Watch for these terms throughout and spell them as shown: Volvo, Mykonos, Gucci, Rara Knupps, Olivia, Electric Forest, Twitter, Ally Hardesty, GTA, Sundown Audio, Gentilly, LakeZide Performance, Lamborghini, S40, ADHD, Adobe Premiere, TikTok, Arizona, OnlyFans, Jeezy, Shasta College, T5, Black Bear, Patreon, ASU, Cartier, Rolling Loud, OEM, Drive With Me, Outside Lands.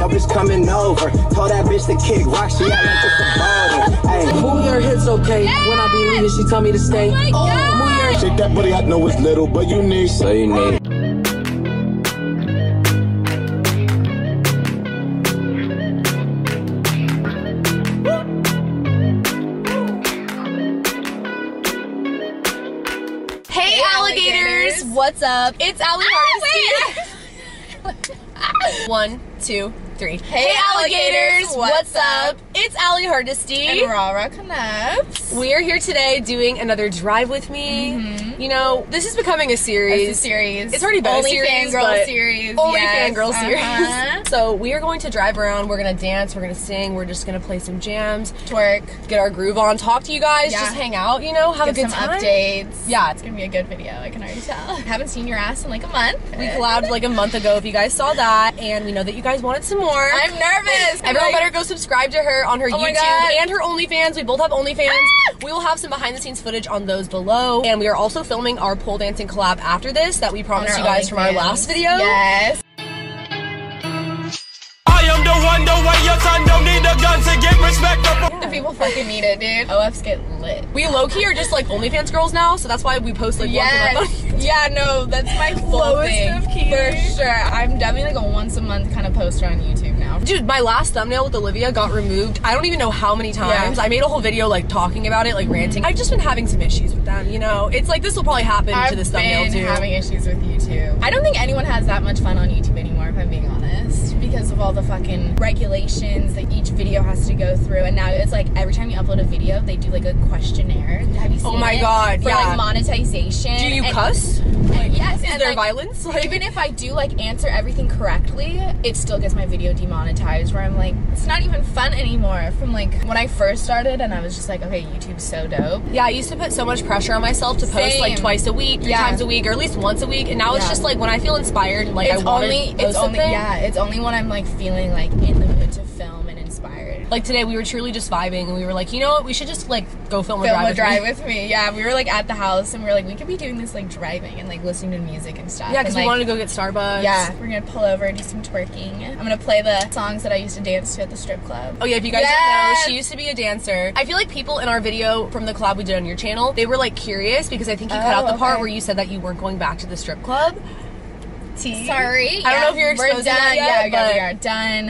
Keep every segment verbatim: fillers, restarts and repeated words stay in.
yo, bitch coming over. Told that bitch to kick rock, she out like just a baller. Hey, move your hips, okay? Yeah. When I be leaving, she tell me to stay. Oh, oh move your shake that booty. I know it's little, but you need, so you need. Hey, alligators! What's up? It's Ally Hardesty. Ah, One, two, three. Hey, hey alligators! What's, what's up? up? It's Ally Hardesty and Rara Knupps. We are here today doing another drive with me. Mm-hmm. You know, this is becoming a series. It's a series. It's already been only a series. Fangirl series. Only yes. fangirl uh-huh. series. So we are going to drive around. We're gonna dance. We're gonna sing. We're just gonna play some jams. Twerk. Get our groove on. Talk to you guys. Yeah. Just hang out. You know, have Get a good some time. Updates. Yeah, it's gonna be a good video. I can already tell. Haven't seen your ass in like a month. We collabed like a month ago. If you guys saw that, and you know that you guys wanted some more. I'm nervous. Everyone better go subscribe to her on her oh YouTube and her OnlyFans. We both have OnlyFans. Ah! We will have some behind the scenes footage on those below. And we are also filming our pole dancing collab after this that we promised you guys OnlyFans. From our last video. Yes. I am the one, the way your son don't need a gun to get respect. Yeah. The people fucking need it, dude. O Fs get lit. We low-key are just like OnlyFans girls now, so that's why we post like yes. once a month. Yeah, no, that's my full thing. Of key. For sure. I'm definitely like a once a month kind of poster on YouTube now. Dude, my last thumbnail with Olivia got removed. I don't even know how many times. Yeah. I made a whole video like talking about it, like ranting. I've just been having some issues with them, you know? It's like this will probably happen I've to this thumbnail too. I've been having issues with YouTube. I don't think anyone has that much fun on YouTube anymore, if I'm being honest, because of all the fucking regulations that each video has to go through. And now it's like every time you upload a video, they do like a questionnaire. Have you seen it? Oh my god, yeah. For like monetization. Do you cuss? Like, yes. Is there like, violence? Like, even if I do like answer everything correctly, it still gets my video demonetized where I'm like, it's not even fun anymore from like when I first started and I was just like, okay, YouTube's so dope. Yeah, I used to put so much pressure on myself to post Same. like twice a week, three yeah. times a week, or at least once a week. And now yeah. it's just like when I feel inspired and like it's I want only, to post it's only, something. Yeah, it's only when I'm like feeling like in the mood to film and inspired. Like today we were truly just vibing and we were like, you know what, we should just like go film, film a drive, a drive with, me. with me. Yeah, we were like at the house and we were like, we could be doing this like driving and like listening to music and stuff. Yeah, because like, we wanted to go get Starbucks. Yeah, we're gonna pull over and do some twerking. I'm gonna play the songs that I used to dance to at the strip club. Oh yeah, if you guys yes. don't know, she used to be a dancer. I feel like people in our video from the collab we did on your channel, they were like curious because I think you oh, cut out the okay. part where you said that you weren't going back to the strip club. Tea. Sorry. I yeah. don't know if you're exposing we're done. That yet, yeah, yeah, we are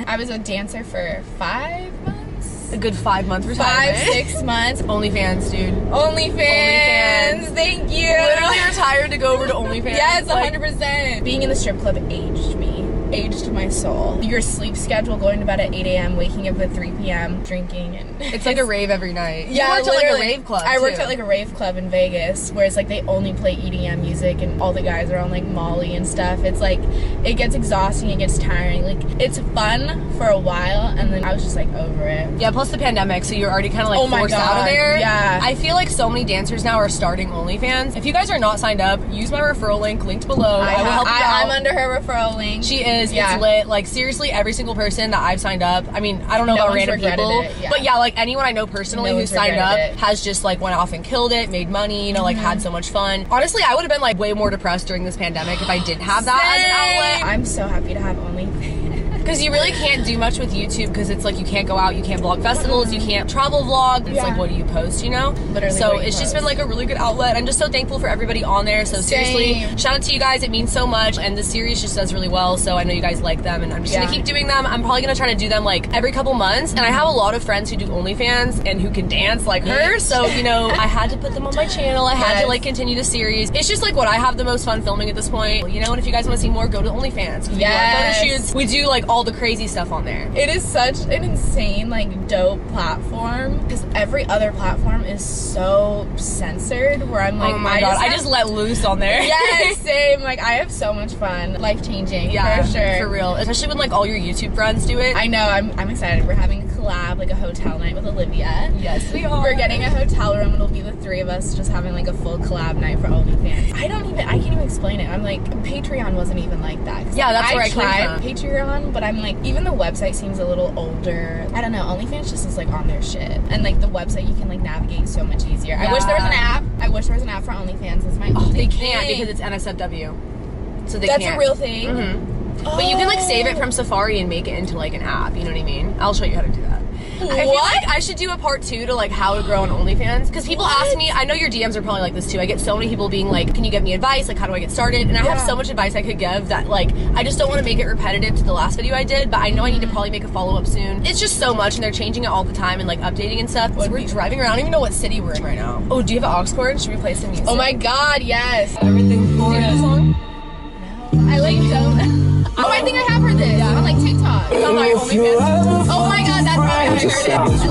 done. I was a dancer for five months. A good five months retirement. Five, six months. OnlyFans, dude. OnlyFans. OnlyFans. Thank you. Literally retired to go over to OnlyFans. Yes, like, one hundred percent. Being in the strip club aged me. Aged my soul. Your sleep schedule, going to bed at eight A M, waking up at three P M, drinking, and it's like a rave every night. Yeah, I worked at like a rave club. I worked too. at like a rave club in Vegas, where it's like they only play E D M music, and all the guys are on like Molly and stuff. It's like it gets exhausting, it gets tiring. Like it's fun for a while, and then I was just like over it. Yeah, plus the pandemic, so you're already kind of like oh my forced God. out of there. Yeah, I feel like so many dancers now are starting OnlyFans. If you guys are not signed up, use my referral link linked below. I, I will help you I, out. I'm under her referral link. She is. It's yeah. lit. Like seriously, every single person that I've signed up. I mean, I don't know no about random people, it, yeah. but yeah, like anyone I know personally no who signed up it. has just like went off and killed it, made money, you know, like mm-hmm. had so much fun. Honestly, I would have been like way more depressed during this pandemic if I didn't have that as an outlet. I'm so happy to have OnlyFans. Because you really can't do much with YouTube because it's like you can't go out, you can't vlog festivals, you can't travel vlog. It's yeah. like, what do you post, you know? Literally. So it's post. just been like a really good outlet. I'm just so thankful for everybody on there. So seriously, Same. shout out to you guys. It means so much. And the series just does really well. So I know you guys like them and I'm just yeah. going to keep doing them. I'm probably going to try to do them like every couple months. And I have a lot of friends who do OnlyFans and who can dance like her. So, you know, I had to put them on my channel. I had yes. to like continue the series. It's just like what I have the most fun filming at this point. You know, and if you guys want to see more, go to OnlyFans. Yes. We do photo shoots. We do like all the crazy stuff on there. It is such an insane like dope platform because every other platform is so censored where I'm like, oh my I god, just I have... just let loose on there. Yes, same. Like I have so much fun. Life changing. Yeah, for sure. For real. Especially when like all your YouTube friends do it. I know. I'm, I'm excited. We're having a collab, like a hotel night with Olivia. Yes, we are. We're getting a hotel room. It'll be the three of us just having like a full collab night for OnlyFans. I don't even, I can't even explain it. I'm like, Patreon wasn't even like that. Yeah, that's I where I tried Patreon. But I'm like, even the website seems a little older. I don't know, OnlyFans just is like on their shit. And like the website you can like navigate so much easier. Yeah. I wish there was an app. I wish there was an app for OnlyFans. It's my oh, only They can't thing. because it's N S F W. So they That's can't. a real thing. Mm-hmm. Oh. But you can like save it from Safari and make it into like an app. You know what I mean? I'll show you how to do that. What? I feel like I should do a part two to like how to grow on OnlyFans, because people what? ask me. I know your D Ms are probably like this too. I get so many people being like, "Can you give me advice? Like, how do I get started?" And I yeah. have so much advice I could give that like I just don't want to make it repetitive to the last video I did. But I know I need to probably make a follow up soon. It's just so much, and they're changing it all the time and like updating and stuff. So we're driving around. I don't even know what city we're in right now. Oh, do you have an aux cord? Should we play some music? Oh my God, yes. Everything for you. Know this song? No. I like don't. Oh, I think I have heard this. Yeah. On like TikTok. It's on my OnlyFans. Oh my God, that's why I heard it. I love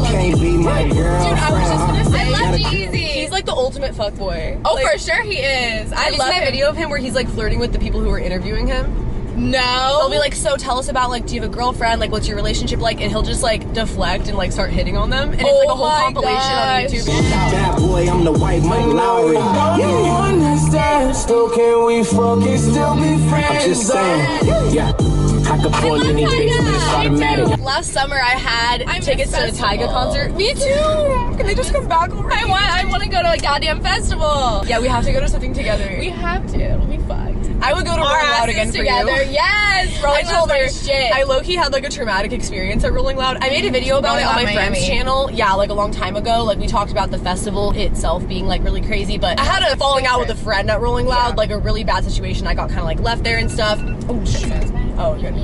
Dude, I was just gonna say. I love Jeezy. He's like the ultimate fuckboy. Oh, like, for sure he is. I, I love that video of him where he's like flirting with the people who are interviewing him. No. They'll be like, so tell us about, like, do you have a girlfriend? Like, what's your relationship like? And he'll just, like, deflect and, like, start hitting on them. And oh it's, like, a whole compilation gosh. on YouTube. That boy, I'm the white Mike Lowry. Yeah. Still can we fuck and still be friends? I'm just saying. Yeah. I could pull any business. Last summer, I had I'm tickets to a Tyga concert. Me too. Can they just come back over I want. I want to go to a goddamn festival. Yeah, we have to go to something together. We have to. It'll be fun. I would go to Rolling Loud again together. for you. Yes, Rolling I told her shit. I low-key had like a traumatic experience at Rolling Loud. I made a video about Rolling it on my Miami. friend's channel. Yeah, like a long time ago. Like we talked about the festival itself being like really crazy, but I had a falling out with a friend at Rolling Loud, yeah. like a really bad situation. I got kind of like left there and stuff. Oh shit. Oh good.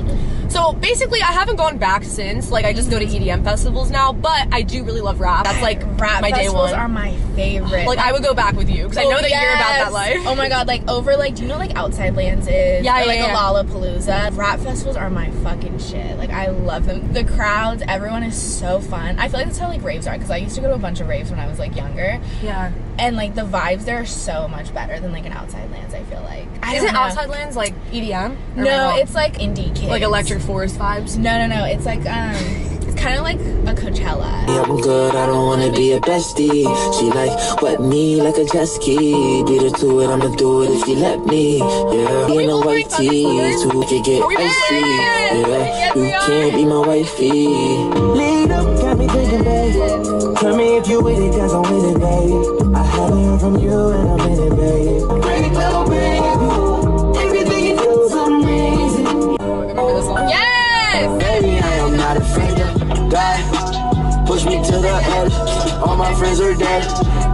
So basically, I haven't gone back since. Like I just go to E D M festivals now, but I do really love rap. That's like rap my day one. Festivals are my favorite. Like I would go back with you because oh, I know that yes. you're about that life. Oh my God! Like over like do you know like Outside Lands is yeah, or like yeah, yeah. a Lollapalooza. Rap festivals are my fucking shit. Like I love them. The crowds, everyone is so fun. I feel like that's how like raves are, because I used to go to a bunch of raves when I was like younger. Yeah. And like the vibes there are so much better than like an Outside Lands. I feel like I isn't Outside Lands like E D M? Or no, it's like indie kids. Like Electric Forest vibes. No, no, no. It's like um. Kind of like a Coachella. Yeah, I'm good. I don't want to be a bestie. She like wet me like a jet ski. Beat her to it. I'ma do it if you let me. Yeah, you know white tees who can get icy. Yeah, you can't be my wifey. Lead up, got me thinking, babe. Tell me if you with it, 'cause I'm with it, babe. I haven't heard from you and I'm in it, babe. Bring it, little baby. Everything you do is amazing. Remember this song? Yes. Baby, I am not afraid of. Die. Push me to the edge. All my friends are dead.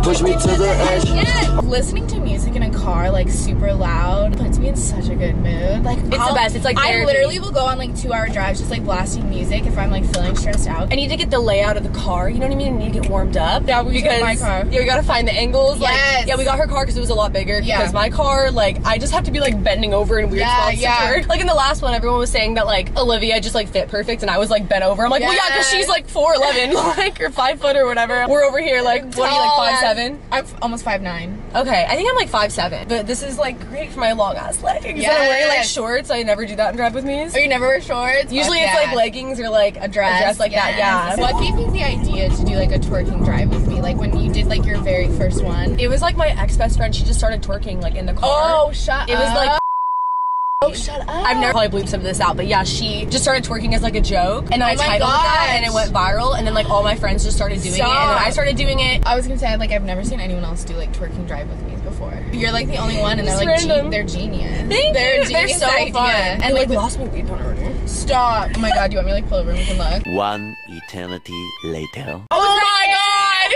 Push me to the edge. Yes. Listening to music in a car like super loud puts me in such a good mood. Like it's I'll, the best. It's like therapy. I literally will go on like two hour drives just like blasting music if I'm like feeling stressed out. I need to get the layout of the car. You know what I mean? I need to get warmed up. Yeah, because my car. Yeah, we gotta find the angles. Yes. Like, yeah, we got her car because it was a lot bigger. Yeah. Because my car, like I just have to be like bending over in weird yeah, spots. Yeah. To her. Like in the last one, everyone was saying that like Olivia just like fit perfect, and I was like bent over. I'm like, yeah. well, yeah. She's like four eleven, like, or five foot or whatever. We're over here, like, what are you, like, five seven? I'm almost five nine. Okay, I think I'm like five seven. But this is, like, great for my long-ass legs. Yes. I wear, like, shorts. I never do that in Drive With Me's. Oh, you never wear shorts? Usually oh, it's, yeah. like, leggings or, like, a dress, a dress like yes. that, yeah. What gave me the idea to do, like, a twerking Drive With Me? Like, when you did, like, your very first one? It was, like, my ex-best friend. She just started twerking, like, in the car. Oh, shut it up. It was, like... Oh, shut up. I've never probably bleeped some of this out, but yeah, she just started twerking as like a joke, and then oh I titled gosh. that, and it went viral, and then like all my friends just started doing Stop. it, and then I started doing it. I was gonna say, like, I've never seen anyone else do like twerking Drive With Me's before. You're like the only one, and they're just like, gen they're genius. Thank they're you. Genius they're so idea. fun. And you, like, like lost me weed on order. Stop. Oh my God, do you want me to like pull over and we can look? One eternity later. Oh, oh my God!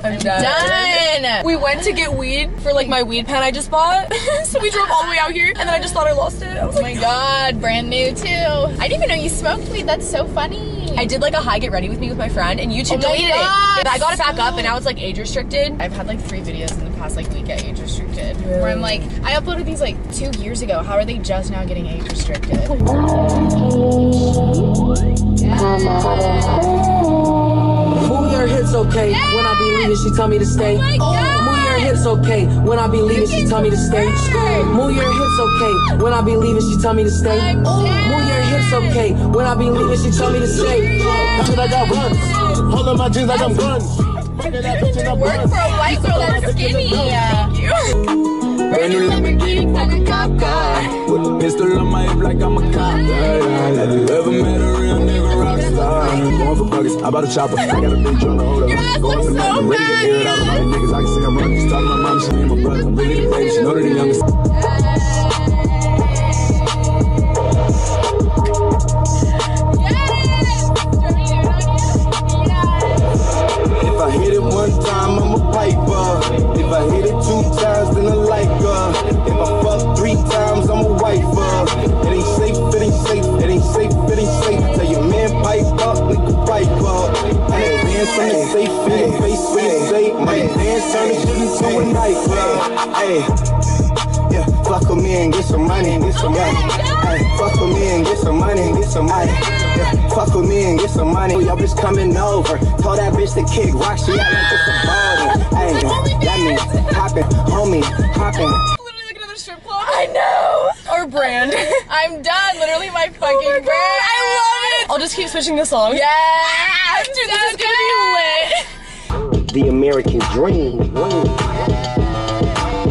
I'm done. done. We went to get weed for like my weed pen I just bought. So we drove all the way out here, and then I just thought I lost it. I was oh like, my God, brand new too. I didn't even know you smoked weed. That's so funny. I did like a high get ready with me with my friend, and YouTube oh deleted gosh. it. I got it back up, and now it's like age restricted. I've had like three videos in the past like week at age restricted. Really? Where I'm like, I uploaded these like two years ago. How are they just now getting age restricted? Yeah. Your hips okay yes! when I be leaving, she tell me to stay. Oh, oh move your hips okay when I be leaving, she tell me to stay. Move your hips okay when I be leaving, she tell me to stay. Yes! Oh, move your hips okay when I be leaving, she tell me to stay. Yes! Like I run, hold on my jeans like I'm guns. Work for a white girl that's skinny. Yeah. Brand new Lamborghini, fuck a cop car. With a pistol on my hip like I'm a cop. Have you ever met a real nigga rock star? Going for buckets, I bought a chopper. I got a bitch on the hold up. Going for nothing, ready to get it out of my niggas. I can see I'm running. Just talking to my mom, she and my brother. I'm really the baby, she know that the youngest. Hey, yeah, fuck with me and get some money and get some money. Hey, fuck with me and get some money and get some money. Yeah, fuck with me and get some money. Yo, bitch coming over. Told that bitch to kick rock, she out like it's a ballin'. Hey, that means poppin', homie, poppin'. I know! Or brand. I'm done. Literally my fucking oh my brand. I love it! I'll just keep switching the song. Yeah! Dude, That's this is gonna good. be lit. The American dream. dream.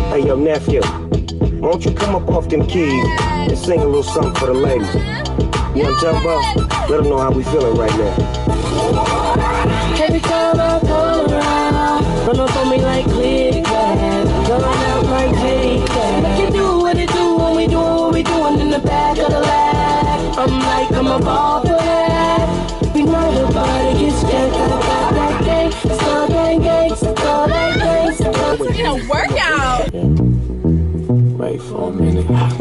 Hey, yo, nephew. Why don't you come up off them keys and sing a little something for the ladies? You know what I'm talking about? Let them know how we feeling right now. Baby, come up, come around. Run up on me like click that. Run out like click that. Back of the leg, I'm like, I'm a ball for that. We know your body gets jacked up like gang, it's all gang gang, it's all gang gang. It's like a workout. Yeah. Wait for a minute. Yeah.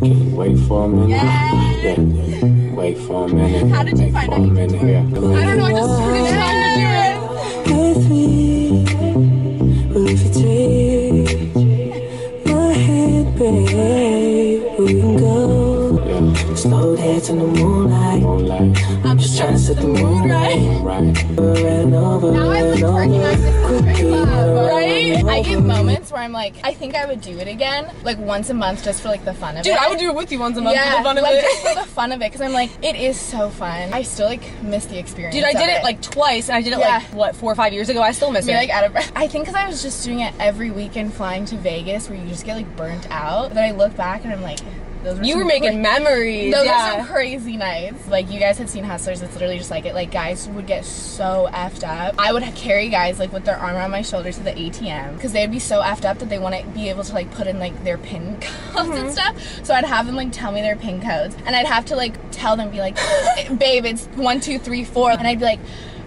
Can't wait for a minute. Yeah. Yeah. Wait for a minute. How did you find out? Yeah. I don't know. I just heard it. How did you hear it? With me, with a tree, my head pretty. We can go yeah. Slow dance in the moonlight. moonlight. I'm just trying to set the moon right. Over and over. Now I'm like working on this club, right? I get moments where I'm like, I think I would do it again, like once a month, just for like the fun of Dude, it. Dude, I would do it with you once a month yeah, for the fun of like, it. Just for the fun of it, because I'm like, it is so fun. I still like miss the experience. Dude, I did it, it like twice, and I did it yeah. like what four or five years ago. I still miss You're it. Like out of breath. I think because I was just doing it every weekend, flying to Vegas, where you just get like burnt out. But then I look back and I'm like. Those were you were making memories. Those yeah. were some crazy nights. Like, you guys had seen Hustlers. It's literally just like it. Like, guys would get so effed up. I would carry guys, like, with their arm around my shoulder to the A T M. Because they'd be so effed up that they want to be able to, like, put in, like, their PIN codes mm-hmm. and stuff. So I'd have them, like, tell me their PIN codes. And I'd have to, like, tell them, be like, babe, it's one, two, three, four. And I'd be like...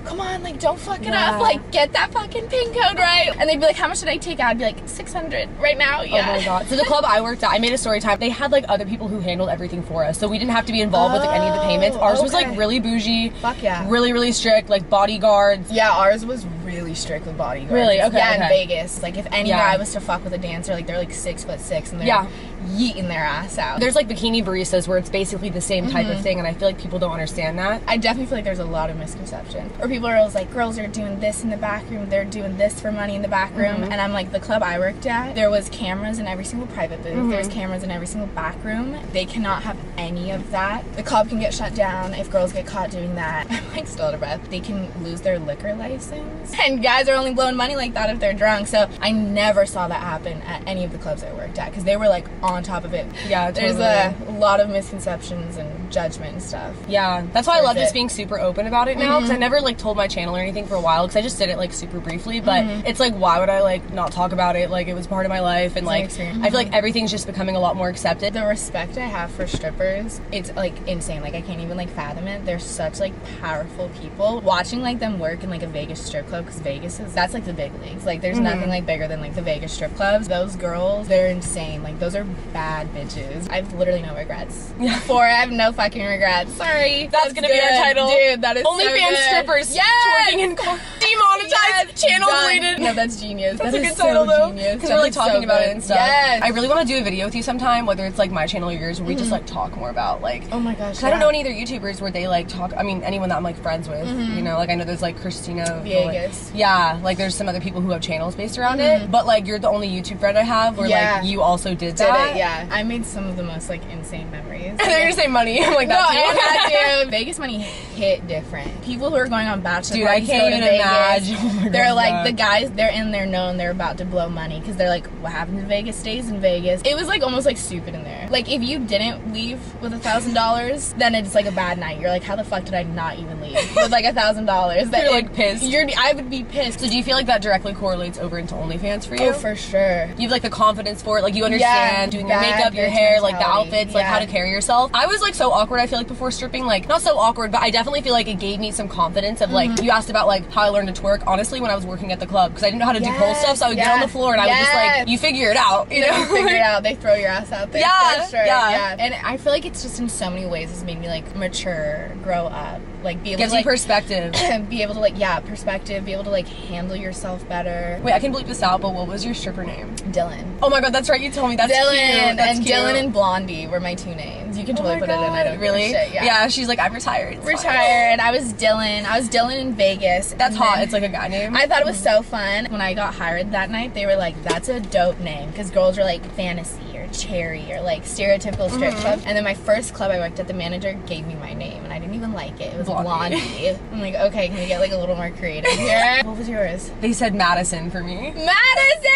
come on, like, don't fuck it yeah. up. Like, get that fucking pin code right. And they'd be like, how much did I take out? I'd be like, six hundred right now. Yeah. Oh my God. So the club I worked at, I made a story time. They had, like, other people who handled everything for us. So we didn't have to be involved oh, with, like, any of the payments. Ours okay. was, like, really bougie. Fuck yeah. Really, really strict. Like, bodyguards. Yeah, ours was really strict with bodyguards. Really? Okay. Yeah, okay. in Vegas. Like, if any yeah. guy was to fuck with a dancer, like, they're, like, six foot six. And they're yeah. yeeting their ass out. There's, like, bikini baristas where it's basically the same type mm-hmm. of thing. And I feel like people don't understand that. I definitely feel like there's a lot of misconception. Or people are always like, girls are doing this in the back room, they're doing this for money in the back room. Mm-hmm. And I'm like, the club I worked at, there was cameras in every single private booth. Mm-hmm. There's cameras in every single back room. They cannot have any of that. The club can get shut down if girls get caught doing that. I'm like still out of breath. They can lose their liquor license. And guys are only blowing money like that if they're drunk. So I never saw that happen at any of the clubs I worked at because they were like on top of it. Yeah, totally. There's a lot of misconceptions and judgment and stuff. Yeah, that's why I love just being super open about it now because mm-hmm. I never like told my channel or anything for a while because I just did it like super briefly but mm-hmm. it's like why would I like not talk about it, like it was part of my life and like mm-hmm. I feel like everything's just becoming a lot more accepted. The respect I have for strippers, it's like insane. Like I can't even like fathom it. They're such like powerful people. Watching like them work in like a Vegas strip club because Vegas is that's like the big leagues. Like there's mm-hmm. nothing like bigger than like the Vegas strip clubs. Those girls, they're insane. Like those are bad bitches. I've literally no regrets. For I have no fucking regrets. Sorry. That's, that's gonna good. Be our title. Dude, that is OnlyFans so strippers. Yes! Twerking and demonetized, yes, channel deleted. No, that's genius. That's that a good title so though. Because we're like talking so about good. It and stuff. Yes. I really want to do a video with you sometime, whether it's like my channel or yours, where we mm-hmm. just like talk more about like. Oh my gosh. Cause yeah. I don't know any other YouTubers where they like talk. I mean, anyone that I'm like friends with, mm-hmm. you know, like I know there's like Christina Vegas. Like, yeah, like there's some other people who have channels based around mm-hmm. it, but like you're the only YouTube friend I have where yeah. like you also did, did that. It, yeah. I made some of the most like insane memories. And they're gonna say money. I'm like no, that too. Vegas money hit different. People who are going on. Bachelor Dude, I can't even imagine. Oh they're God. Like the guys, they're in there knowing they're about to blow money because they're like, what happens in Vegas stays in Vegas. It was like almost like stupid in there. Like if you didn't leave with a thousand dollars, then it's like a bad night. You're like, how the fuck did I not even leave with like a thousand dollars? You're like pissed. You're, I would be pissed. So do you feel like that directly correlates over into OnlyFans for you? Oh, for sure. You have like the confidence for it. Like you understand yeah, doing your makeup, your hair, mentality. Like the outfits, yeah. like how to carry yourself. I was like so awkward. I feel like before stripping, like not so awkward, but I definitely feel like it gave me some confidence of, like, mm-hmm. you asked about, like, how I learned to twerk. Honestly, when I was working at the club, because I didn't know how to yes, do pole stuff, so I would yes, get on the floor and yes. I would just, like, you figure it out, you know? You figure it out. They throw your ass out there. Yeah, for sure. yeah. yeah. And I feel like it's just in so many ways it's made me, like, mature, grow up, like, be able Gives to, like, perspective. be able to, like, yeah, perspective, be able to, like, handle yourself better. Wait, I can bleep this out, but what was your stripper name? Dylan. Oh, my God, that's right. You told me. That's Dylan, cute. That's and cute. Dylan and Blondie were my two names. You can totally oh put God. It in. I don't really? Give a shit. Yeah. yeah, she's like, I'm retired. It's retired. Fine. I was Dylan. I was Dylan in Vegas. That's hot. It's like a guy name. I thought it was so fun. When I got hired that night, they were like, that's a dope name. Because girls are like, fantasy or cherry or like stereotypical strip mm-hmm. club. And then my first club I worked at, the manager gave me my name. And I didn't even like it. It was Blondie. Blondie. I'm like, okay, can we get like a little more creative here? What was yours? They said Madison for me. Madison!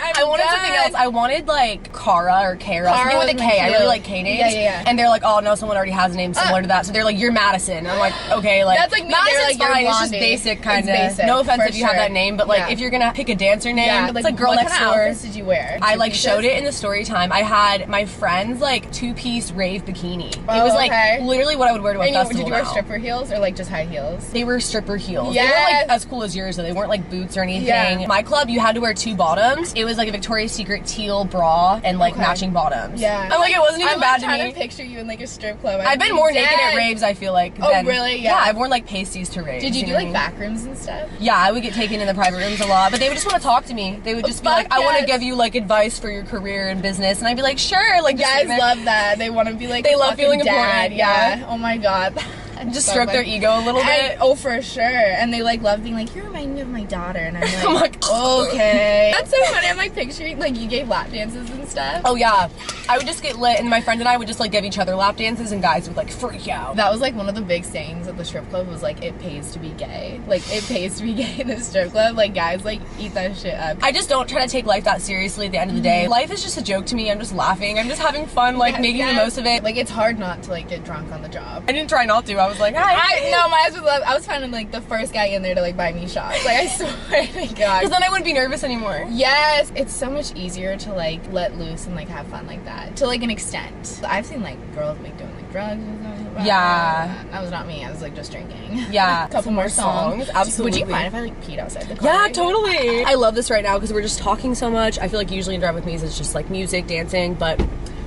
I'm I wanted done. something else. I wanted like Cara or Kara. Cara something with a K. K. I really like K names. Yeah, yeah, yeah. And they're like, oh no, someone already has a name similar uh, to that. So they're like, you're Madison. And I'm like, okay, like that's like me. Madison's like, fine. It's just basic kind of. No offense if you sure. have that name, but like yeah. if you're gonna pick a dancer name, yeah. it's like, like girl next door. What kind of outfits did you wear? Did I like showed it in the story time. I had my friend's like two piece rave bikini. Oh, it was like okay. literally what I would wear to a and festival. You, did you wear now. stripper heels or like just high heels? They were stripper heels. Yes. They were like as cool as yours though. They weren't like boots or anything. Yeah. My club, you had to wear two bottoms. It was like a Victoria's Secret teal bra and like okay. matching bottoms. Yeah. I'm like, it wasn't even I'm, bad like, to me. I'm trying to picture you in like a strip club. I've, I've been, been more dead. naked at raves, I feel like. Oh, than, really? Yeah. yeah. I've worn like pasties to raves. Did you, you do like back rooms and stuff? Yeah, I would get taken in the private rooms a lot, but they would just want to talk to me. They would just be like, yes. I want to give you like advice for your career and business. And I'd be like, sure. Like, guys yeah, love that. They want to be like, they love feeling important. Yeah. yeah. Oh my God. Just so stroke funny. their ego a little bit. And, oh, for sure. And they like love being like, you remind me of my daughter. And I'm like, I'm like okay. That's so funny. I'm like picturing like you gave lap dances and stuff. Oh yeah, I would just get lit, and my friend and I would just like give each other lap dances, and guys would like freak out. That was like one of the big sayings at the strip club was like, it pays to be gay. Like it pays to be gay in the strip club. Like guys like eat that shit up. I just don't try to take life that seriously. At the end of the day, mm-hmm. life is just a joke to me. I'm just laughing. I'm just having fun. Like yeah, making yeah. the most of it. Like it's hard not to like get drunk on the job. I didn't try not to. I I was like, hi. I, no, my husband loved. I was finding like the first guy in there to like buy me shots. Like I swear to God. Because then I wouldn't be nervous anymore. Yes, it's so much easier to like let loose and like have fun like that to like an extent. I've seen like girls like doing like drugs. And stuff. Yeah, that was not me. I was like just drinking. Yeah, a couple Some more songs. songs. Absolutely. Would you mind if I like peed outside the car? Yeah, right? Totally. I love this right now because we're just talking so much. I feel like usually in Drive With Me it's just like music, dancing, but.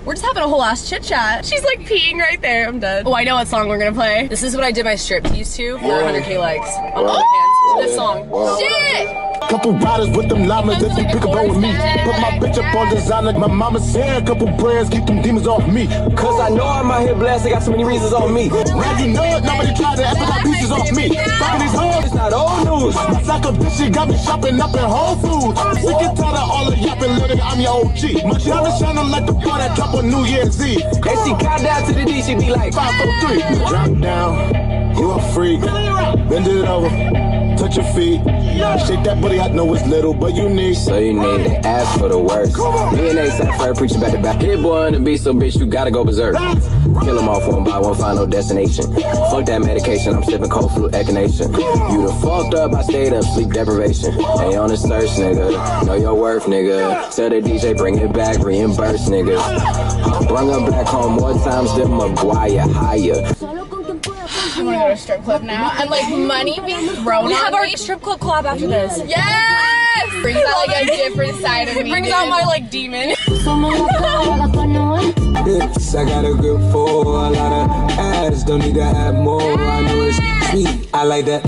We're just having a whole ass chit chat. She's like peeing right there. I'm dead. Oh, I know what song we're gonna play. This is what I did my strip tease to for one hundred K likes on OnlyFans. Oh! This song. Whoa. Shit! Couple riders with them llamas that they pick up on with me. Put my bitch up on designer. My mama said a couple prayers, keep them demons off me. Cause I know I'm out here blessed, they got so many reasons on me. Raggy nerd, nobody tried to ask for my pieces off me. Fucking these hoes, it's not old news. It's like a bitch, she got me shopping up in Whole Foods. Sick and tired of all the yapping, little nigga, I'm your O G. My challenge shining like the car that dropped on New Year's Eve. And she got down to the D, she be like, five four three. Drop down, you a freak. Bend it over. Touch your feet, yeah. Shake that booty. I know it's little, but you need. So you need to ask for the worst. Me and Ace at fire preaching back to back. Hit boy on the beat, so bitch, you gotta go berserk. Kill them off one by one, find no destination. Fuck that medication, I'm sipping cold flu echinacea. You done fucked up, I stayed up, sleep deprivation. Ain't on the search, nigga. Know your worth, nigga. Tell the D J, bring it back, reimburse, nigga. Bring her back home more times than Maguire, higher. I'm gonna go to a strip club now. And like money being thrown. We have our me. strip club collab after this. Yes! Brings out like it. a different side of me. It brings dude. out my like demon. Bitch, I got a grip for a lot of ass. Don't need to have more. I know it's sweet. I like that.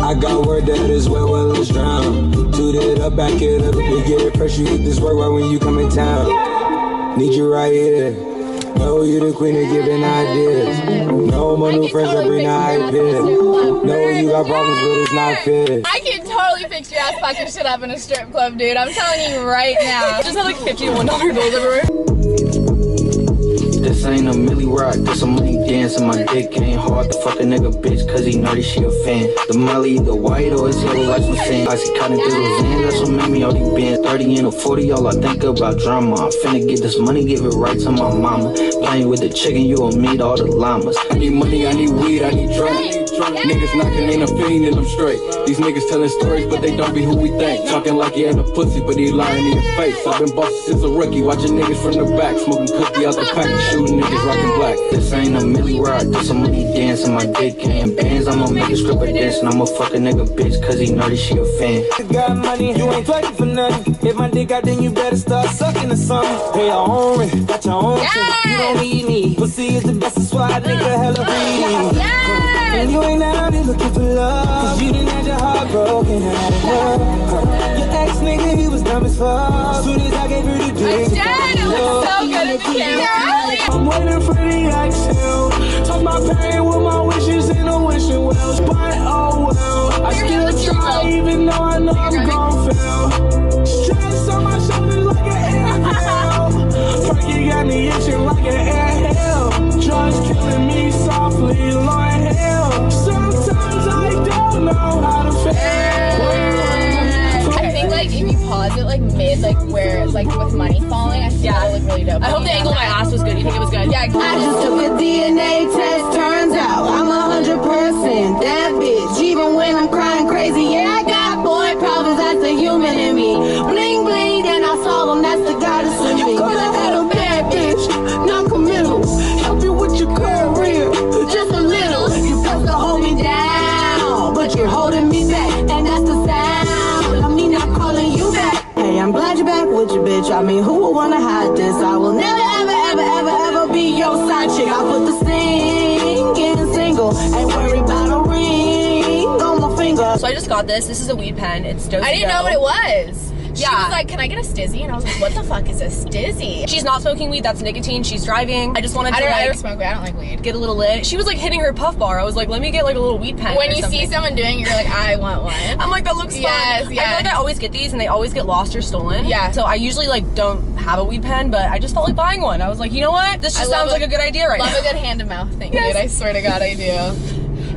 I got word that is where well is drowned. Toot it up, back it up. You get it fresh, you hit this work right when you come in town. Need you right here. No, you the queen of giving ideas. No, my new friends are bring high bid. No, you got problems, but it's not fair. I can totally fix your ass fucking shit up in a strip club, dude. I'm telling you right now. Just have like fifty-one dollar bills everywhere. This ain't a milli rock, this a money dance. hands on my dick, it ain't hard to fuck a nigga bitch, cause he know that she a fan. The molly, the white or it's yellow like some sand. I see cotton through those hands, that's what made me all these bands. thirty and a forty, all I think about drama. I'm finna get this money, give it right to my mama. Playing with the chicken, you'll meet all the llamas. I need money, I need weed, I need drugs. Niggas knocking in a fiend and I'm straight. These niggas telling stories but they don't be who we think. Talking like he ain't a pussy but he lying in your face. I've been bossing since a rookie, watching niggas from the back, smoking cookie out the pack, shooting niggas rocking black. This ain't a milli where I do some money dancing. My dick and bands, I'ma make a stripper dance. And I'ma fuck a nigga bitch cause he know that she a fan. You got money, you ain't plugging for nothing. If my dick out then you better start sucking or something. Pay your own rent, got your own shit, you don't need me. Pussy is the best, that's why I nigga hella free. And you ain't out here looking for love, cause you didn't have your heart broken out of love. Your ex nigga, he was dumb as fuck. As soon as I gave her the dick, it looks so good in the camera. I'm waiting for the action. Talk my pain with my wishes in a wishing well. But oh well, I still try even though I know I'm gon' fail. Stress on my shoulders like an airhead. Perky got me itching like an airhead. Drugs killing me softly, Lord hell. Sometimes I don't know how to feel. I think like if you pause it like mid, like where like with money falling, I think yeah. That would look really dope. I hope the angle of my ass was good. You think it was good? Yeah. I just took a D N A test. Turns out I'm a hundred percent that bitch. Even when I'm crying crazy, yeah, I got boy problems. That's a human in me. Bling bling, then I solve them. That's the goddess in me. You could have had a bad bitch, non-committal. Help you with your career, just a little. You supposed to hold me down, but you're holding me back, and that's the sound. I mean, I'm calling you back. Hey, I'm glad you're back with your bitch. I mean, who would wanna hide this? I will never, ever, ever, ever, ever be your side chick. I put the singing single, ain't worried about a ring on my finger. So I just got this. This is a weed pen. It's dope. I didn't know what it was. She yeah. was like, can I get a stizzy? And I was like, what the fuck is a stizzy? She's not smoking weed, that's nicotine, she's driving. I just wanted to I don't, like- I don't smoke weed, I don't like weed. Get a little lit. She was like hitting her puff bar. I was like, let me get like a little weed pen When you something. see someone doing it, you're like, I want one. I'm like, that looks yes, fun. Yes. I feel like I always get these and they always get lost or stolen. Yeah. So I usually like don't have a weed pen, but I just felt like buying one. I was like, you know what? This just sounds a, like a good idea right love now. Love a good hand-to-mouth thing, yes. dude. I swear to God I do.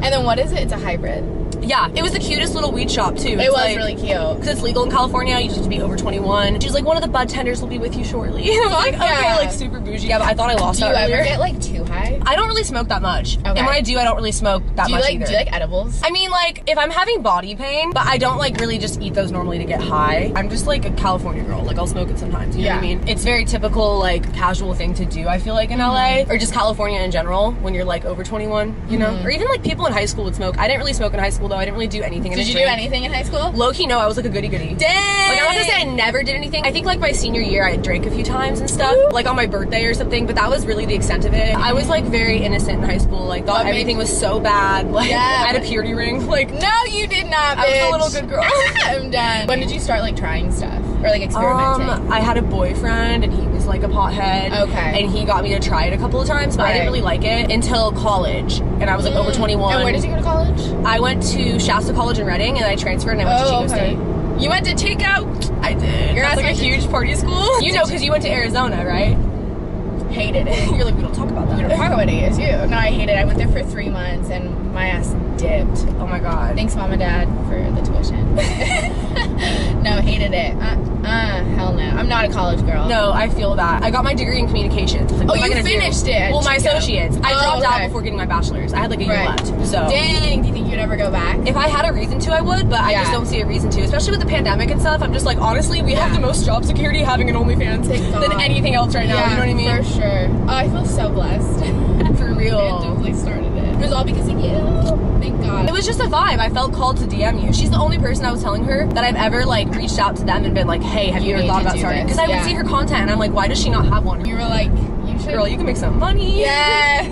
And then what is it? It's a hybrid. Yeah, it was the cutest little weed shop too. It's it was like, really cute. Cause it's legal in California, you just have to be over twenty-one. She was like, one of the bud tenders will be with you shortly. I'm like, yeah. okay, like super bougie. Yeah, but I thought I lost do that earlier. Do you ever get like too high? I don't really smoke that much. Okay. And when I do, I don't really smoke that do you much like, either. Do you like edibles? I mean like, if I'm having body pain, but I don't like really just eat those normally to get high. I'm just like a California girl, like I'll smoke it sometimes, you know yeah. what I mean? It's very typical like casual thing to do, I feel like in L A, or just California in general, when you're like over twenty-one, you know? Mm-hmm. Or even like people in high school would smoke. I didn't really smoke in high school. Though I didn't really do anything in high school. Did you do anything in high school? Low key, no. I was like a goody goody. Dang. Like I want to say I never did anything. I think like my senior year I drank a few times and stuff, Ooh. like on my birthday or something. But that was really the extent of it. I was like very innocent in high school. Like thought oh, everything was so bad. Like yeah. I had a purity ring. Like no, you did not. Bitch. I was a little good girl. I'm done. When did you start like trying stuff or like experimenting? Um, I had a boyfriend and he was like a pothead. Okay. And he got me to try it a couple of times, but right. I didn't really like it until college. And I was like mm. over twenty-one. And where did you go to college? I went to Shasta College in Reading, and I transferred, and I went oh, to Chico okay. State. You went to Takeout? I did. You're at like a huge party school. You know, because you went to Arizona, right? Hated it. You're like, we don't talk about that. We don't talk about A S U. No, I hated it. I went there for three months, and my ass dipped. Oh my god. Thanks, mom and dad, for the tuition. No, hated it. Uh, uh, hell no. I'm not a college girl. No, I feel that. I got my degree in communications. Like, oh, you finished do? it? Well, my associates. I oh, dropped okay. out before getting my bachelor's. I had like a year right. left. So. Dang. Do you think you'd ever go back? If I had a reason to, I would, but yeah. I just don't see a reason to, especially with the pandemic and stuff. I'm just like, honestly, we yeah. have the most job security having an OnlyFans than anything else right now. Yeah, you know what I mean? For sure. Oh, I feel so blessed. For real. I definitely started it. It was all because of you. Thank God. It was just a vibe. I felt called to D M you. She's the only person I was telling her that I've ever like reached out to them and been like, hey, have you, you ever thought about starting? Because I yeah. would see her content and I'm like, why does she not have one? You were like, you should. Girl, you can make some money. Yeah.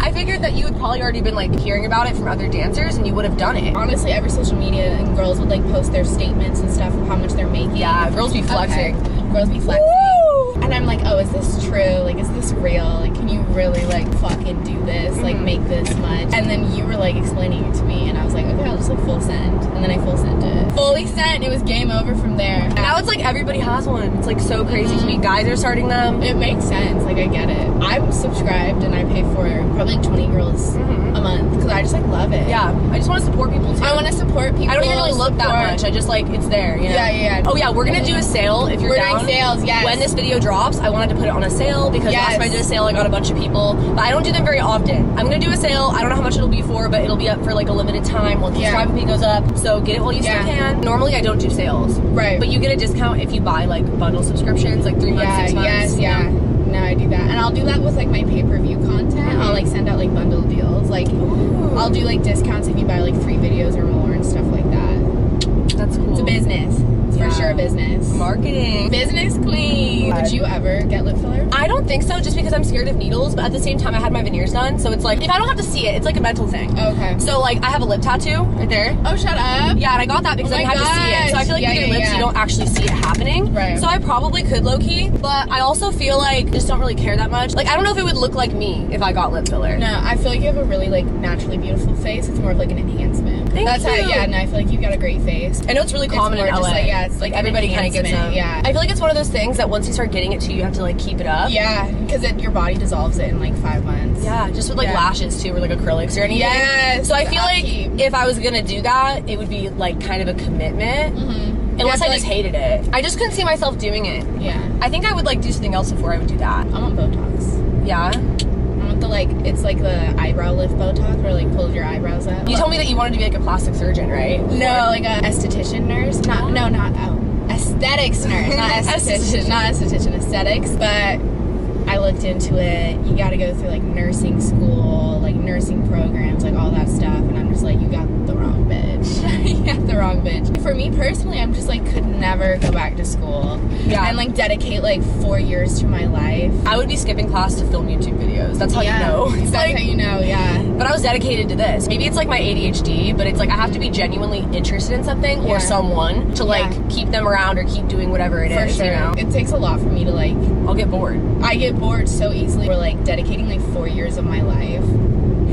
I figured that you would probably already been like hearing about it from other dancers and you would have done it. Honestly, every social media and girls would like post their statements and stuff of how much they're making. Yeah, girls be flexing. Okay. Girls be flexing. Woo! And I'm like, oh, is this true? Like, is this real? Like, can you really, like, fucking do this? Like, make this much? And then you were, like, explaining it to me, and I was like, okay, I'll just, like, full send. And then I full sent it. Fully sent, it was game over from there. Now it's like everybody has one. It's, like, so crazy mm-hmm. to me. Guys are starting them. It makes sense. Like, I get it. I'm subscribed, and I pay for probably like twenty girls mm-hmm. a month, because I just like love it. Yeah, I just want to support people too. I want to support people. I don't even really look that much. I just like, it's there, you know? Yeah, yeah, yeah. Oh yeah, we're gonna do a sale if you're we're down. We're doing sales, yes. When this video drops, I wanted to put it on a sale, because yes. last time I did a sale I got a bunch of people, but I don't do them very often. I'm gonna do a sale, I don't know how much it'll be for, but it'll be up for like a limited time while the yeah. subscribe fee goes up, so get it while you yeah. still can. Normally I don't do sales. Right. But you get a discount if you buy like bundle subscriptions, like three months, yeah, six months. Yes, yeah, yeah. No, I do that. And I'll do that with like my pay-per-view content. Mm-hmm. I'll like send out like bundle deals. Like ooh. I'll do like discounts if you buy like three videos or more and stuff like that. That's cool. It's a business. It's yeah. for sure a business. Marketing. Business queen. Would you ever get lip filler? I don't think so, just because I'm scared of needles, but at the same time I had my veneers done, so it's like if I don't have to see it, it's like a mental thing. Okay. So like I have a lip tattoo right there. Oh, shut up. Yeah, and I got that because oh I didn't gosh. have to see it. So I feel like yeah, with your yeah, lips yeah. you don't actually see it happening. Right. So I probably could low key, but I also feel like I just don't really care that much. Like I don't know if it would look like me if I got lip filler. No, I feel like you have a really like naturally beautiful face. It's more of like an enhancement. Thank That's you. How yeah, and no, I feel like you've got a great face. I know it's really common it's in L A. Just like, yeah, it's like, like everybody kind of gets it. Yeah. I feel like it's one of those things that once you start getting it too, you have to like keep it up. Yeah, because your body dissolves it in like five months. Yeah, just with like yeah. lashes too, or like acrylics or anything. Yes. So I feel upkeep. Like if I was gonna do that, it would be like kind of a commitment. Mm-hmm. Unless yeah, I, I just like, hated it. I just couldn't see myself doing it. Yeah. I think I would like do something else before I would do that. I want Botox. Yeah. I want the like, it's like the eyebrow lift Botox where like pull your eyebrows up. You told me that you wanted to be like a plastic surgeon, right? No, or like a esthetician nurse. Not, oh. No, not oh. Aesthetics nurse, not esthetician, not esthetician, aesthetics. But I looked into it. You got to go through like nursing school, like nursing programs, like all that stuff. And I'm just like, you got the wrong bitch. You got the wrong bitch. For me personally, I'm just like, could never go back to school. Yeah. And like dedicate like four years to my life. I would be skipping class to film YouTube videos. That's how yeah. you know. That's like, how you know, yeah. But I was dedicated to this. Maybe it's like my A D H D, but it's like I have to be genuinely interested in something yeah. or someone to like yeah. keep them around or keep doing whatever it for is. For sure. You know? It takes a lot for me to like. I'll get bored. I get bored so easily. We're like dedicating like four years of my life.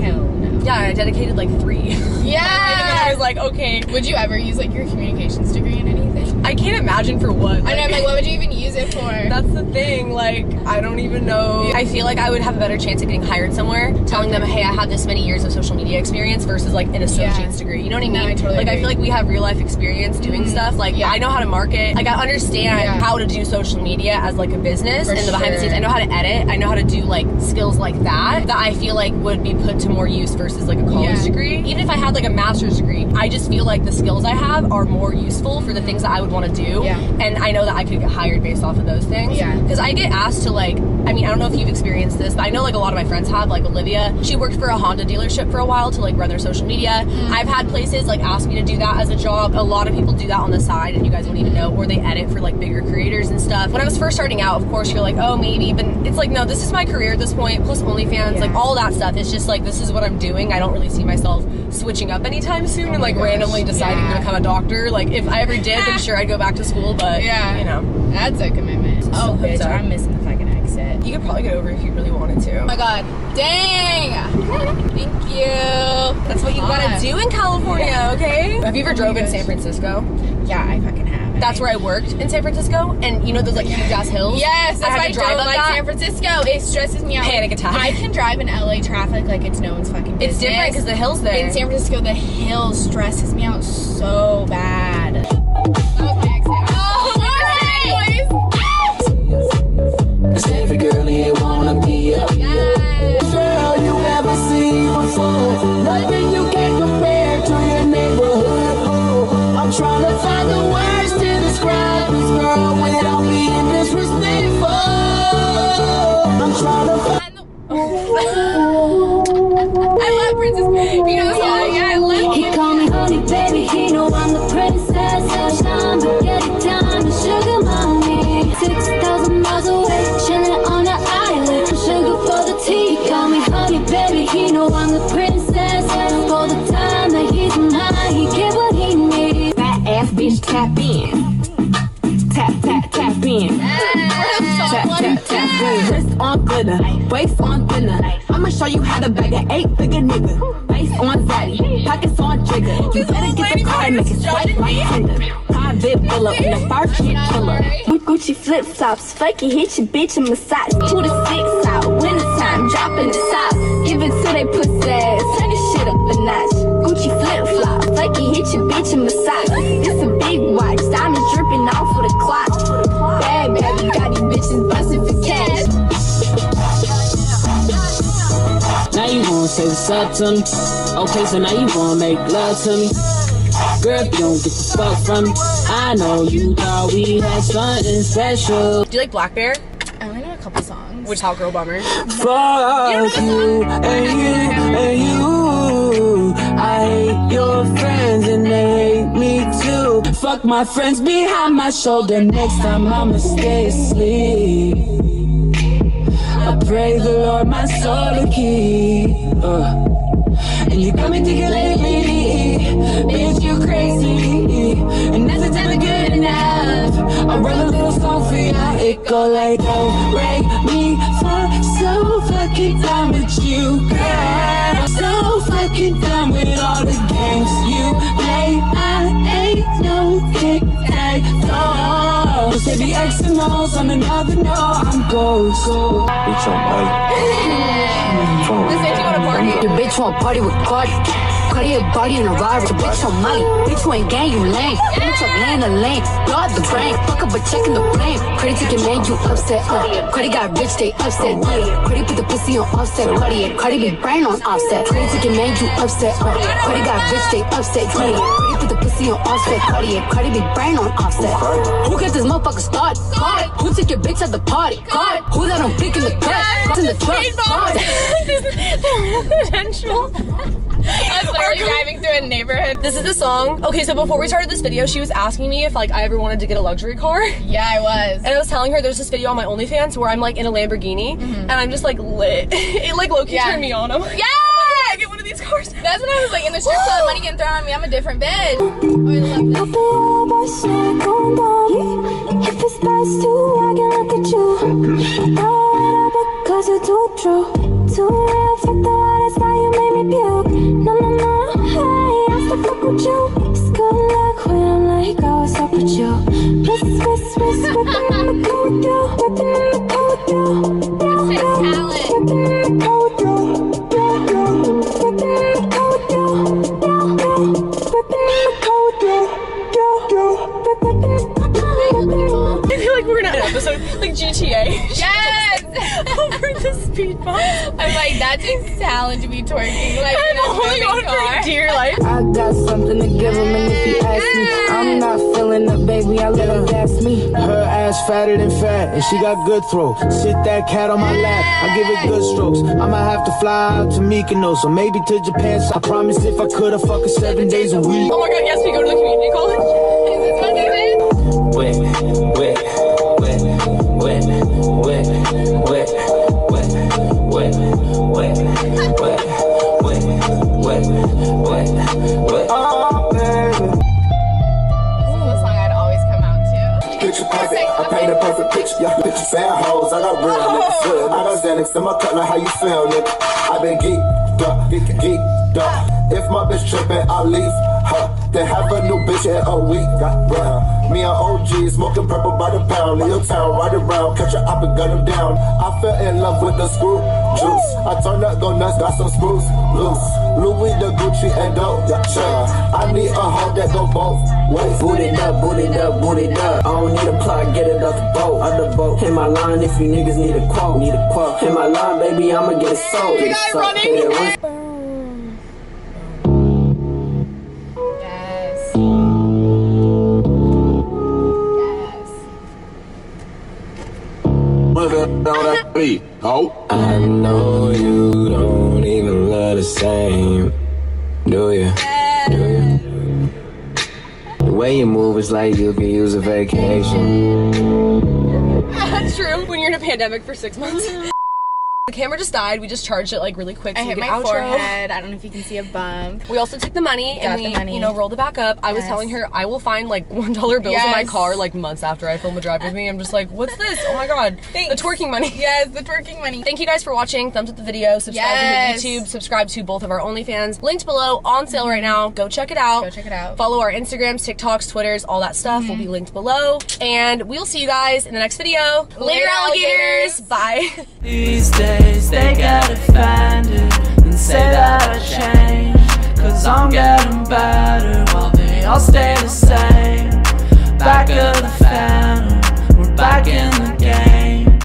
Hell no. Yeah, I dedicated like three. Yeah. I was like, okay. Would you ever use like your communications degree in anything? I can't imagine for what. Like, I know, I'm like, what would you even use it for? That's the thing. Like, I don't even know. I feel like I would have a better chance of getting hired somewhere, telling them, hey, I had this many years of social media experience versus like an associate's yeah. degree. You know what I mean? No, I totally like, agree. I feel like we have real life experience doing mm-hmm. stuff. Like, yeah. I know how to market. Like, I understand yeah. how to do social media as like a business for and the behind sure. the scenes. I know how to edit. I know how to do like skills like that that I feel like would be put to more use versus like a college yeah. degree. Even if I had like a master's degree, I just feel like the skills I have are more useful for the things that I would want to do. Yeah. And I know that I could get hired based off of those things. Yeah. Because I get asked to like, I mean, I don't know if you've experienced this, but I know like a lot of my friends have, like Olivia. She worked for a Honda dealership for a while to like run their social media. Mm-hmm. I've had places like ask me to do that as a job. A lot of people do that on the side and you guys don't even know, or they edit for like bigger creators and stuff. When I was first starting out, of course, you're like, oh, maybe, but it's like, no, this is my career at this point, plus OnlyFans, yeah. like all that stuff. It's just like, this is what I'm doing. I don't really see myself switching up anytime soon oh and like gosh. randomly deciding yeah. to become a doctor. Like if I ever did, then sure I'd go back to school, but yeah. you know. That's a commitment. Oh, so bitch, so. I'm missing the fucking exit. You could probably get over if you really wanted to. Oh my god. Dang! Thank you. That's what you awesome. gotta do in California, yeah. okay? Have you ever oh drove in San Francisco? Yeah, I fucking have. That's where I worked in San Francisco, and you know those like huge ass hills? Yes, that's I why I drive don't like that. San Francisco. It stresses me out. Panic attack. I can drive in L A traffic like it's no one's fucking business. It's different because the hills there. In San Francisco, the hills stresses me out so bad. That was my exit. Oh, what is that noise? Every girl you wanna be a girl you ever seen before. Nothing you can compare to your neighborhood. I'm trying to find the words to describe this girl without being disrespectful. I'm trying to find the oh. I love Princess. You know the song? Yeah, I love He call me honey, baby. He know I'm the princess. I'll shine, but get it down to sugar mommy. six thousand miles away, chilling on an island. Sugar for the tea. He call me honey, baby. He know I'm the princess. For the time that he's mine, he get what he needs. Ass bitch, tap in. Tap, tap, tap in. Yes. Tap, tap, tap, tap in. Wrist on glitter, waist on thinner. I'ma show you how to bag an eight-figure nigga. Base on zaddy, pockets on trigger. You better get the car and make it swipe like Tinder. High bib pull up in a far shit chiller. Gucci flip-flops, fake it, hit your bitch and massage. Two to six out, winter time. in the sock. It's a big watch, diamond dripping off of the clock. Bad baby, got these bitches bustin' for cash. Now you gon' say what's up to me. Okay, so now you gon' make love to me. Girl, you don't get the fuck from me. I know you thought we had something special. Do you like Black Bear? I only know a couple songs. Which is Hot Girl Bummer. Fuck you, and you, and you. I hate your friends and they hate me too. Fuck my friends behind my shoulder. Next time I'ma stay asleep. I pray the Lord my soul to keep. Uh. And you got me thinking lately, bitch, you crazy. And that's the time of good enough. I wrote a little song for ya. It go like, don't break me for so fucking done with you, girl. So fucking done with all the games you play. I ain't no kick at all. Say the X and O's on another note. I'm ghost. Bitch, I'm like. This makes you want to party. Your bitch want to party with Cardi. Cartier body in a Rara, bitch on Molly. Bitch you ain't gang, you lame. Bitch up Lana Lane, guard the brain. Fuck up a check in the plane. Credit ticket man, you upset. Uh. Credit got rich, they upset. Uh. Credit put the pussy on offset. Cartier, Cardi be brain on offset. Credit ticket man, you upset. Uh. Credit got rich, they upset. Credit put the pussy on offset. Cartier, Cardi be brain on offset. Who got this motherfucker started? Who took your bitch at the party? Cardi. Who let him pick in the cut? What's in the truck? Potential. I'm literally driving through a neighborhood. This is the song. Okay, so before we started this video, she was asking me if like I ever wanted to get a luxury car. Yeah, I was. And I was telling her there's this video on my OnlyFans where I'm like in a Lamborghini, mm -hmm. and I'm just like lit. It like low-key yeah. turned me on. I'm like, yeah! I get one of these cars. That's when I was like in the strip club, money getting thrown on me. I'm a different bitch. Oh, I love this. I feel like my shit going down. If it's past two, I can look at you. Thought because you're too true. Too real for thought, it's how you made me puke. No, no, no, hey, I still fuck with you. It's good luck when I'm like, oh, what's up with you? Wrist, wrist, wrist, whipping in the car with you. Whipping in the car with you. That's his talent. Whipping in the car with you. Whipping in the car with you. Whipping in the car with you. Whipping in the car with you. I feel like we're in an episode like G T A. Yes! Over the speed bump. I'm like, that's his talent to be twerking. Like, I'm holding on for dear life. I got something to give him, and if he asks me, I'm not feeling it, baby. I let him gas me. Her ass fatter than fat, and she got good throw. Sit that cat on my lap, I give it good strokes. I'ma have to fly out to Mykonos, or maybe to Japan. So I promise if I could, I fuck her seven days a week. Oh my god, yes, we go to the community college. Is this my favorite? Wait, wait, wait, wait, wait, wait. Bad hoes, I got real niggas good. I got Xanax in my cup, now how you feel, nigga? I been geeked up, geeked up. If my bitch trippin', I'll leave her. Then have a new bitch in a week, bruh. Me and O G, smoking purple by the pound. Leo town, ride around, catch her up and gun him down. I fell in love with the screw juice. I turned up, go nuts, got some screws loose. Louis, the Gucci, and dope, yeah. I need a hoe that go both ways. Boot it up, boot it up, boot it up. I don't need a plot, get it up the boat, other boat. Hit my line if you niggas need a quote, need a quote. Hit my line, baby, I'ma get it sold. You guys running? Oh. I know you don't even love the same, do you? Do you? The way you move is like you can use a vacation. That's true. When you're in a pandemic for six months. The camera just died. We just charged it like really quick. So I hit my outro. Forehead. I don't know if you can see a bump. We also took the money Got and we, money. you know, rolled it back up. I yes. was telling her I will find like one dollar bills yes. in my car like months after I film a drive with me. I'm just like, what's this? Oh my god! Thanks. The twerking money. Yes, the twerking money. Thank you guys for watching. Thumbs up the video. Subscribe yes. to YouTube. Subscribe to both of our OnlyFans. Linked below. On sale right now. Go check it out. Go check it out. Follow our Instagrams, TikToks, Twitters, all that stuff mm-hmm. will be linked below. And we'll see you guys in the next video. Later, alligators. alligators. Bye. These days they gotta find it.